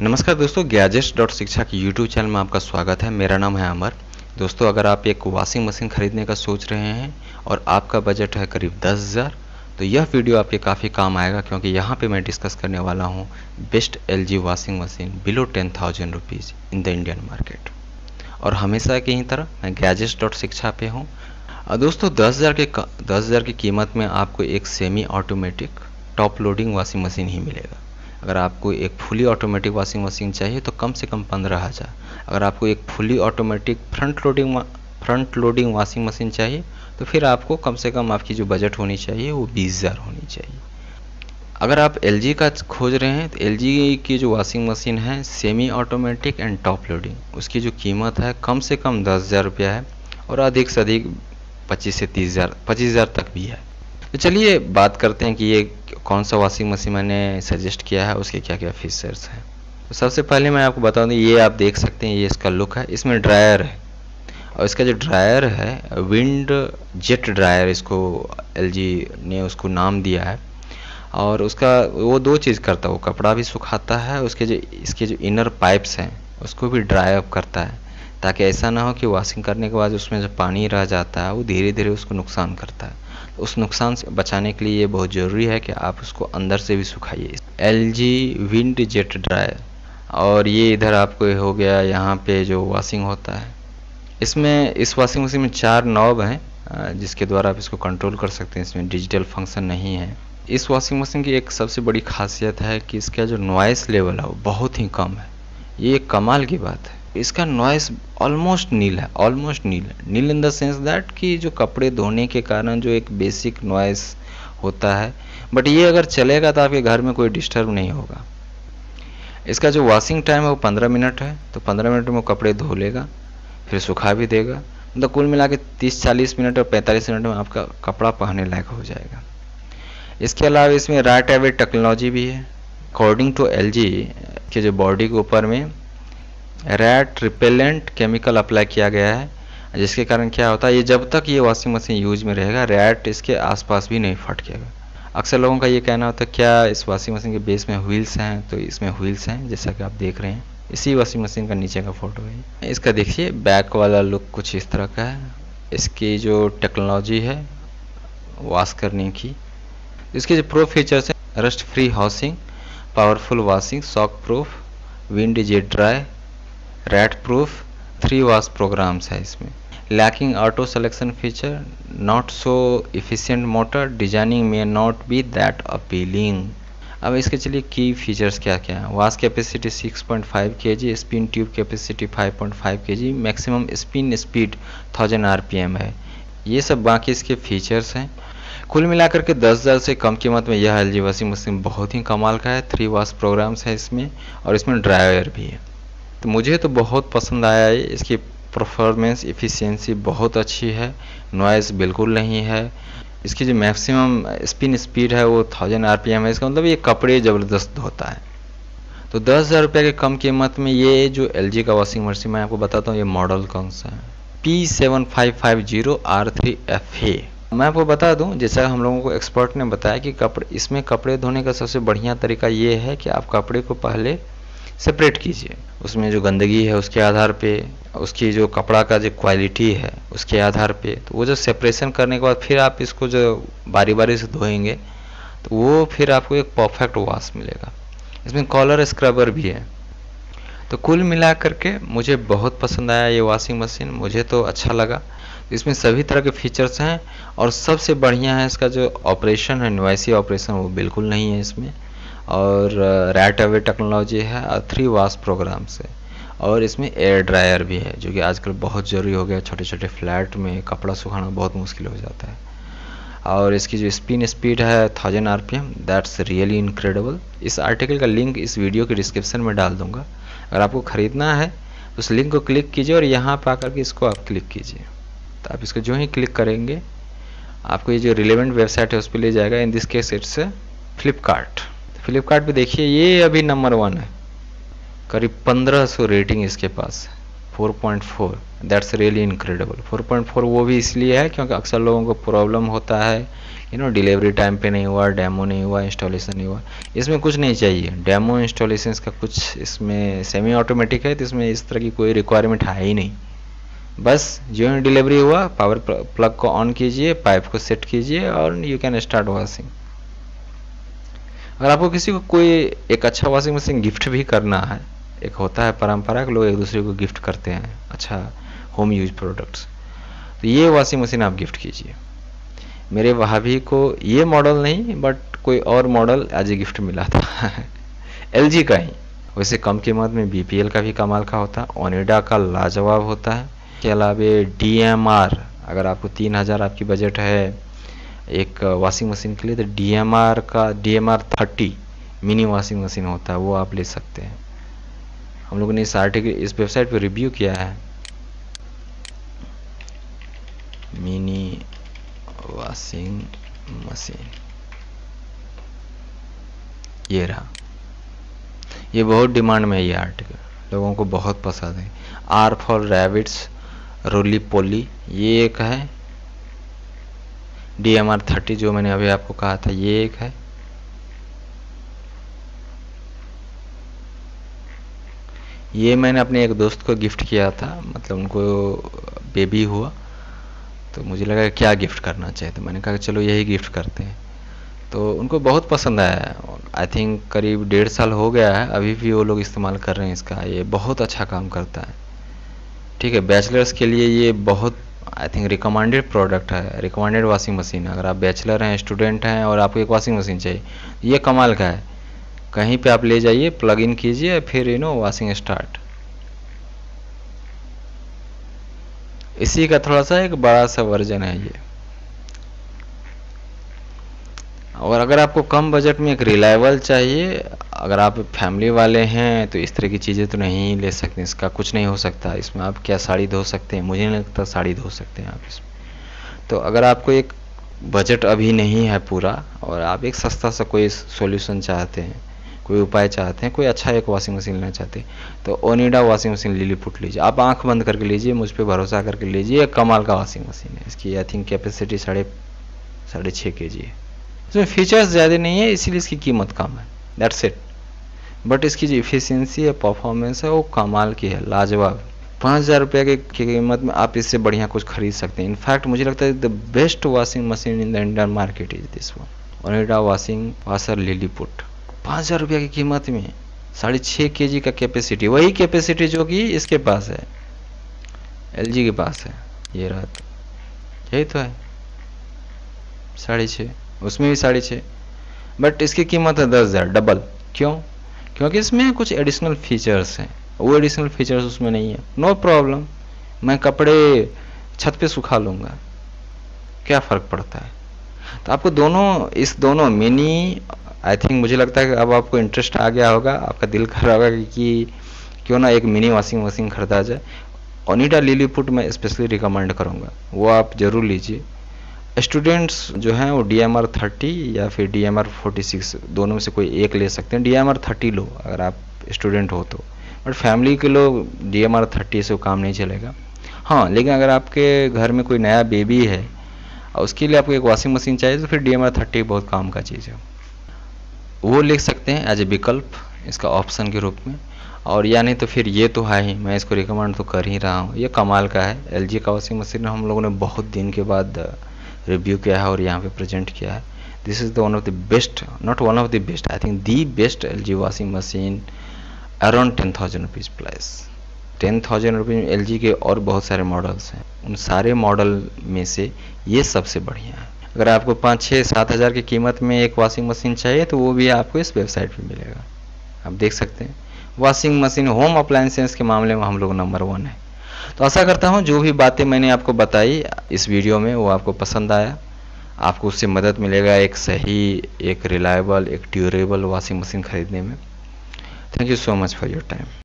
नमस्कार दोस्तों, gadgets dot शिक्षा के यूट्यूब चैनल में आपका स्वागत है। मेरा नाम है अमर। दोस्तों, अगर आप एक वॉशिंग मशीन खरीदने का सोच रहे हैं और आपका बजट है करीब 10,000 तो यह वीडियो आपके काफ़ी काम आएगा, क्योंकि यहाँ पे मैं डिस्कस करने वाला हूँ best LG washing machine below 10,000 rupees in the Indian market. और हमेशा की ही तरह मैं गैजेट्स डॉट शिक्षा पे हूँ। दोस्तों, 10,000 की कीमत में आपको एक semi automatic top loading washing machine ही मिलेगा। अगर आपको एक फुली ऑटोमेटिक वॉशिंग मशीन चाहिए तो कम से कम 15,000। अगर आपको एक fully automatic front loading washing machine चाहिए तो फिर आपको कम से कम आपकी जो बजट होनी चाहिए वो 20,000 होनी चाहिए। अगर आप LG का खोज रहे हैं तो LG की जो वॉशिंग मशीन है semi automatic and top loading, उसकी जो कीमत है कम से कम 10,000 रुपया है और अधिक से अधिक 25,000 तक भी है। तो चलिए बात करते हैं कि ये कौन सा वॉशिंग मशीन मैंने सजेस्ट किया है, उसके क्या क्या फीचर्स हैं। तो सबसे पहले मैं आपको बता दूँ, ये आप देख सकते हैं, ये इसका लुक है। इसमें ड्रायर है और इसका जो ड्रायर है विंड जेट ड्रायर, इसको LG ने उसको नाम दिया है। और उसका वो दो चीज़ करता है, वो कपड़ा भी सुखाता है, उसके जो इसके जो इनर पाइप्स हैं उसको भी ड्राई अप करता है, ताकि ऐसा ना हो कि वॉशिंग करने के बाद उसमें जो पानी रह जाता है वो धीरे धीरे उसको नुकसान करता है। उस नुकसान से बचाने के लिए ये बहुत ज़रूरी है कि आप उसको अंदर से भी सुखाइए। LG wind jet dry. और ये इधर आपको हो गया यहाँ पे जो वॉशिंग होता है। इसमें इस वॉशिंग मशीन में 4 नॉब हैं जिसके द्वारा आप इसको कंट्रोल कर सकते हैं। इसमें डिजिटल फंक्शन नहीं है। इस वॉशिंग मशीन की एक सबसे बड़ी खासियत है कि इसका जो नॉइस लेवल है वो बहुत ही कम है। ये एक कमाल की बात है। इसका नॉइस ऑलमोस्ट नील है, nil in the sense that कि जो कपड़े धोने के कारण जो एक बेसिक नॉइस होता है, बट ये अगर चलेगा तो आपके घर में कोई डिस्टर्ब नहीं होगा। इसका जो वॉशिंग टाइम है वो 15 मिनट है, तो 15 मिनट में वो कपड़े धो लेगा, फिर सुखा भी देगा। मतलब कुल मिला के 30-40 मिनट और 45 मिनट में आपका कपड़ा पहनने लायक हो जाएगा। इसके अलावा इसमें रैट एवेट टेक्नोलॉजी भी है। अकॉर्डिंग टू LG के जो बॉडी के ऊपर में रैट रिपेलेंट केमिकल अप्लाई किया गया है, जिसके कारण क्या होता है, ये जब तक ये वॉशिंग मशीन यूज में रहेगा रैट इसके आसपास भी नहीं फटकेगा। अक्सर लोगों का ये कहना होता है क्या इस वॉशिंग मशीन के बेस में व्हील्स हैं, तो इसमें व्हील्स हैं, जैसा कि आप देख रहे हैं। इसी वॉशिंग मशीन का नीचे का फोटो है। इसका देखिए बैक वाला लुक कुछ इस तरह का है। इसकी जो टेक्नोलॉजी है वॉश करने की, इसके जो प्रो फीचर्स हैं rust free housing, powerful washing, shock proof, wind jet dry, rat proof, 3 wash programs है। इसमें lacking auto selection feature, not so efficient motor, designing में नॉट बी दैट अपीलिंग। अब इसके चलिए की फीचर्स क्या क्या हैं। Wash capacity 6.5 kg, spin tube capacity 5.5 kg, maximum spin speed 1000 RPM है। ये सब बाकी इसके फीचर्स हैं। कुल मिलाकर के 10,000 से कम कीमत में यह LG वॉशिंग मशीन बहुत ही कमाल का है। 3 वॉश प्रोग्राम्स है इसमें और इसमें ड्रायर भी है। तो मुझे तो बहुत पसंद आया है। इसकी परफॉर्मेंस एफिशिएंसी बहुत अच्छी है, नॉइज़ बिल्कुल नहीं है। इसकी जो मैक्सिमम स्पिन स्पीड है वो 1000 RPM है। इसका मतलब ये कपड़े ज़बरदस्त धोता है। तो 10,000 रुपये के कम कीमत में ये जो LG का वॉशिंग मशीन, मैं आपको बताता हूँ ये मॉडल कौन सा है, P7555R3FA। मैं आपको बता दूं, जैसा हम लोगों को एक्सपर्ट ने बताया कि इसमें कपड़े धोने का सबसे बढ़िया तरीका ये है कि आप कपड़े को पहले सेपरेट कीजिए। उसमें जो गंदगी है उसके आधार पे, उसकी जो कपड़ा का जो क्वालिटी है उसके आधार पे, तो वो जो सेपरेशन करने के बाद फिर आप इसको जो बारी बारी से धोएंगे तो वो फिर आपको एक परफेक्ट वॉश मिलेगा। इसमें कॉलर स्क्रबर भी है। तो कुल मिला करके मुझे बहुत पसंद आया ये वॉशिंग मशीन, मुझे तो अच्छा लगा। इसमें सभी तरह के फीचर्स हैं और सबसे बढ़िया है इसका जो ऑपरेशन है, नॉइसी ऑपरेशन वो बिल्कुल नहीं है इसमें। और रैट अवे टेक्नोलॉजी है और 3 वॉश प्रोग्राम्स है। और इसमें एयर ड्रायर भी है, जो कि आजकल बहुत ज़रूरी हो गया। छोटे छोटे फ्लैट में कपड़ा सुखाना बहुत मुश्किल हो जाता है। और इसकी जो स्पिन स्पीड है 1000 RPM, दैट्स रियली इनक्रेडिबल। इस आर्टिकल का लिंक इस वीडियो के डिस्क्रिप्शन में डाल दूंगा। अगर आपको ख़रीदना है तो उस लिंक को क्लिक कीजिए और यहाँ पर आकर के इसको आप क्लिक कीजिए। तो आप इसको जो ही क्लिक करेंगे आपको ये जो रिलेवेंट वेबसाइट है उस पर ले जाएगा। In this case it's Flipkart. Flipkart पे देखिए ये अभी नंबर 1 है, करीब 1500 रेटिंग इसके पास है। 4.4, दैट्स रियली इनक्रेडिबल। 4.4 वो भी इसलिए है क्योंकि अक्सर लोगों को प्रॉब्लम होता है, यू नो, डिलीवरी टाइम पे नहीं हुआ, डेमो नहीं हुआ, इंस्टॉलेशन नहीं हुआ। इसमें कुछ नहीं चाहिए, डेमो इंस्टॉलेशन का कुछ, इसमें सेमी ऑटोमेटिक है तो इसमें इस तरह की कोई रिक्वायरमेंट है ही नहीं। बस जो ही डिलीवरी हुआ पावर प्लग को ऑन कीजिए, पाइप को सेट कीजिए और यू कैन स्टार्ट वॉशिंग। अगर आपको किसी को कोई एक अच्छा वॉशिंग मशीन गिफ्ट भी करना है, एक होता है परंपरा कि लोग एक दूसरे को गिफ्ट करते हैं अच्छा होम यूज प्रोडक्ट्स, तो ये वॉशिंग मशीन आप गिफ्ट कीजिए। मेरे भाभी को ये मॉडल नहीं बट कोई और मॉडल एज ए गिफ्ट मिला था LG का ही। वैसे कम कीमत में BPL का भी कमाल का होता है, ओनिडा का लाजवाब होता है, के अलावा DMR, अगर आपको 3000 आपकी बजट है एक वॉशिंग मशीन के लिए तो DMR का DMR 30 मिनी वॉशिंग मशीन होता है, वो आप ले सकते हैं। हम लोगों ने इस आर्टिकल इस वेबसाइट पर रिव्यू किया है, मिनी वॉशिंग मशीन ये रहा, ये बहुत डिमांड में है, ये आर्टिकल लोगों को बहुत पसंद है। R for Rabbits, Roli poly ये एक है, DMR 30 जो मैंने अभी आपको कहा था ये एक है, ये मैंने अपने एक दोस्त को गिफ्ट किया था, मतलब उनको बेबी हुआ तो मुझे लगा क्या गिफ्ट करना चाहिए, तो मैंने कहा चलो यही गिफ्ट करते हैं, तो उनको बहुत पसंद आया। आई थिंक करीब 1.5 साल हो गया है, अभी भी वो लोग इस्तेमाल कर रहे हैं इसका, ये बहुत अच्छा काम करता है। ठीक है, बैचलर्स के लिए ये बहुत आई थिंक रिकमेंडेड प्रोडक्ट है, रिकमेंडेड वॉशिंग मशीन। अगर आप बैचलर हैं, स्टूडेंट हैं और आपको एक वॉशिंग मशीन चाहिए, ये कमाल का है, कहीं पे आप ले जाइए, प्लग इन कीजिए, फिर यू नो वॉशिंग स्टार्ट। इसी का थोड़ा सा एक बड़ा सा वर्जन है ये। और अगर आपको कम बजट में एक रिलायबल चाहिए, अगर आप फैमिली वाले हैं तो इस तरह की चीज़ें तो नहीं ले सकते, इसका कुछ नहीं हो सकता, इसमें आप क्या साड़ी धो सकते हैं, मुझे नहीं लगता साड़ी धो सकते हैं आप इसमें। तो अगर आपको एक बजट अभी नहीं है पूरा और आप एक सस्ता सा कोई सॉल्यूशन चाहते हैं, कोई उपाय चाहते हैं, कोई अच्छा एक वॉशिंग मशीन लेना चाहते हैं, तो ओनिडा वॉशिंग मशीन लिलीपुट लीजिए। आप आंख बंद करके लीजिए, मुझ पर भरोसा करके लीजिए, कमाल का वॉशिंग मशीन है। इसकी आई थिंक कैपेसिटी 6.5 kg है। इसमें फीचर्स ज़्यादा नहीं है इसीलिए इसकी कीमत कम है, दैट्स इट, बट इसकी जो एफिशिएंसी है, परफॉर्मेंस है, वो कमाल की है, लाजवाब। 5000 रुपये की कीमत में आप इससे बढ़िया कुछ खरीद सकते हैं। इनफैक्ट मुझे लगता है the best washing machine in the Indian market is this one, Onida washing washer Lilliput. 5000 रुपये की कीमत में 6.5 kg का कैपेसिटी, वही कैपेसिटी जो कि इसके पास है, LG के पास है। ये रहा, यही तो है 6.5, उसमें भी 6.5, बट इसकी कीमत है 10,000, डबल। क्यों? क्योंकि इसमें कुछ एडिशनल फीचर्स हैं, वो एडिशनल फीचर्स उसमें नहीं है। नो प्रॉब्लम, मैं कपड़े छत पे सुखा लूँगा, क्या फ़र्क पड़ता है। तो आपको दोनों, इस दोनों मिनी, आई थिंक मुझे लगता है कि अब आपको इंटरेस्ट आ गया होगा, आपका दिल कर रहा होगा कि क्यों ना एक मिनी वॉशिंग मशीन खरीदा जाए। ओनिडा लिलीपुट मैं स्पेशली रिकमेंड करूँगा, वो आप ज़रूर लीजिए। स्टूडेंट्स जो हैं वो DMR 30 या फिर DMR 46, दोनों में से कोई एक ले सकते हैं। DMR 30 लो अगर आप स्टूडेंट हो तो, बट फैमिली के लोग DMR 30 से काम नहीं चलेगा। हाँ, लेकिन अगर आपके घर में कोई नया बेबी है और उसके लिए आपको एक वॉशिंग मशीन चाहिए तो फिर DMR 30 बहुत काम का चीज़ है, वो ले सकते हैं एज ए विकल्प, इसका ऑप्शन के रूप में। और या नहीं तो फिर ये तो है ही, मैं इसको रिकमेंड तो कर ही रहा हूँ, ये कमाल का है। LG का वॉशिंग मशीन हम लोगों ने बहुत दिन के बाद रिव्यू किया है और यहाँ पे प्रेजेंट किया है। This is the one of the best, not one of the best, I think the best LG washing machine, around 10,000 rupees plus. 10,000 rupees में LG के और बहुत सारे मॉडल्स हैं, उन सारे मॉडल में से ये सबसे बढ़िया है। अगर आपको 5-7 हज़ार की कीमत में एक वॉशिंग मशीन चाहिए तो वो भी आपको इस वेबसाइट पर मिलेगा, आप देख सकते हैं। वॉशिंग मशीन, होम अप्लाइंसेस के मामले में हम लोग नंबर 1 है। तो आशा करता हूँ जो भी बातें मैंने आपको बताई इस वीडियो में वो आपको पसंद आया, आपको उससे मदद मिलेगा एक सही, एक रिलायबल, एक ड्यूरेबल वॉशिंग मशीन खरीदने में। Thank you so much for your time.